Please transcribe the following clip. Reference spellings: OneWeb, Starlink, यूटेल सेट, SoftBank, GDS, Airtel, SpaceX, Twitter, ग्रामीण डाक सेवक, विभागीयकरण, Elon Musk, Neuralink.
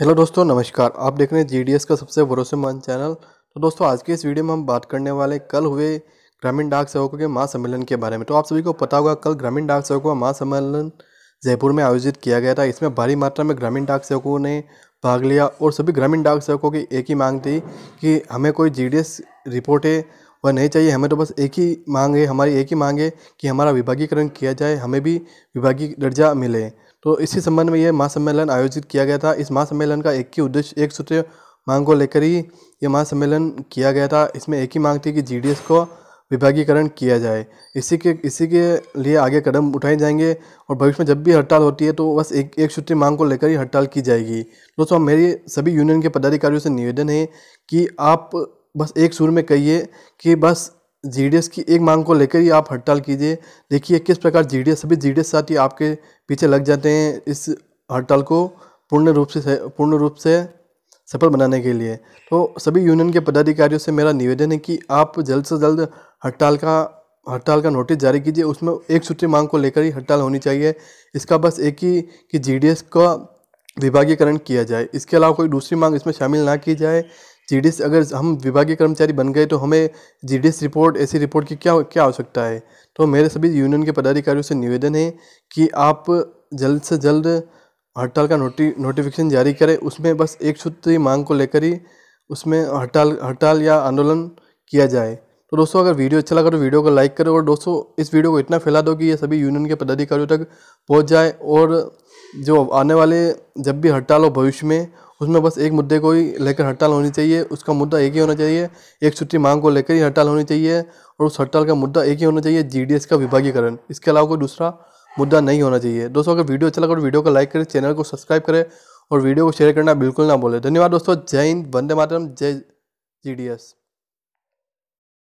Hello दोस्तों नमस्कार, आप देख रहे हैं जीडीएस का सबसे भरोसेमंद चैनल। तो दोस्तों आज के इस वीडियो में हम बात करने वाले कल हुए ग्रामीण डाक सेवकों के महासम्मेलन के बारे में। तो आप सभी को पता होगा कल ग्रामीण डाक सेवकों का महासम्मेलन जयपुर में आयोजित किया गया था। इसमें भारी मात्रा में ग्रामीण डाक सेवकों ने भाग लिया और सभी ग्रामीण डाक सेवकों की एक ही मांग थी कि हमें कोई जीडीएस रिपोर्टें वह नहीं चाहिए, हमें तो बस एक ही मांग है, हमारी एक ही मांग है कि हमारा विभागीकरण किया जाए, हमें भी विभागीय दर्जा मिले। तो इसी संबंध में यह महासम्मेलन आयोजित किया गया था। इस महासम्मेलन का एक ही उद्देश्य, एक सूत्रीय मांग को लेकर ही यह महासम्मेलन किया गया था। इसमें एक ही मांग थी कि जीडीएस को विभागीकरण किया जाए, इसी के लिए आगे कदम उठाए जाएंगे और भविष्य में जब भी हड़ताल होती है तो बस एक सूत्रीय मांग को लेकर ही हड़ताल की जाएगी। दोस्तों मेरी सभी यूनियन के पदाधिकारियों से निवेदन है कि आप बस एक सुर में कहिए कि बस जीडीएस की एक मांग को लेकर ही आप हड़ताल कीजिए। देखिए किस प्रकार सभी जीडीएस साथी आपके पीछे लग जाते हैं इस हड़ताल को पूर्ण रूप से सफल बनाने के लिए। तो सभी यूनियन के पदाधिकारियों से मेरा निवेदन है कि आप जल्द से जल्द हड़ताल का नोटिस जारी कीजिए, उसमें एक सूत्रीय मांग को लेकर ही हड़ताल होनी चाहिए। इसका बस एक ही कि जीडीएस का विभागीकरण किया जाए, इसके अलावा कोई दूसरी मांग इसमें शामिल ना की जाए। जीडीएस अगर हम विभागीय कर्मचारी बन गए तो हमें जीडीएस रिपोर्ट, ऐसी रिपोर्ट की क्या आवश्यकता है। तो मेरे सभी यूनियन के पदाधिकारियों से निवेदन है कि आप जल्द से जल्द हड़ताल का नोटिफिकेशन जारी करें, उसमें बस एक सूत्रीय मांग को लेकर ही उसमें हड़ताल या आंदोलन किया जाए। तो दोस्तों अगर वीडियो अच्छा लगा तो वीडियो को लाइक करें और दोस्तों इस वीडियो को इतना फैला दो कि ये सभी यूनियन के पदाधिकारियों तक पहुँच जाए और जो आने वाले जब भी हड़ताल हो भविष्य में उसमें बस एक मुद्दे को ही लेकर हड़ताल होनी चाहिए। उसका मुद्दा एक ही होना चाहिए, एक सूत्रीय मांग को लेकर ही हड़ताल होनी चाहिए और उस हड़ताल का मुद्दा एक ही होना चाहिए, जीडीएस का विभागीकरण। इसके अलावा कोई दूसरा मुद्दा नहीं होना चाहिए। दोस्तों अगर वीडियो अच्छा लगा तो वीडियो को लाइक करें, चैनल को सब्सक्राइब करें और वीडियो को शेयर करना बिल्कुल ना भूलें। धन्यवाद दोस्तों, जय हिंद, वंदे मातरम, जय जीडीएस।